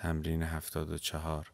تمرین 74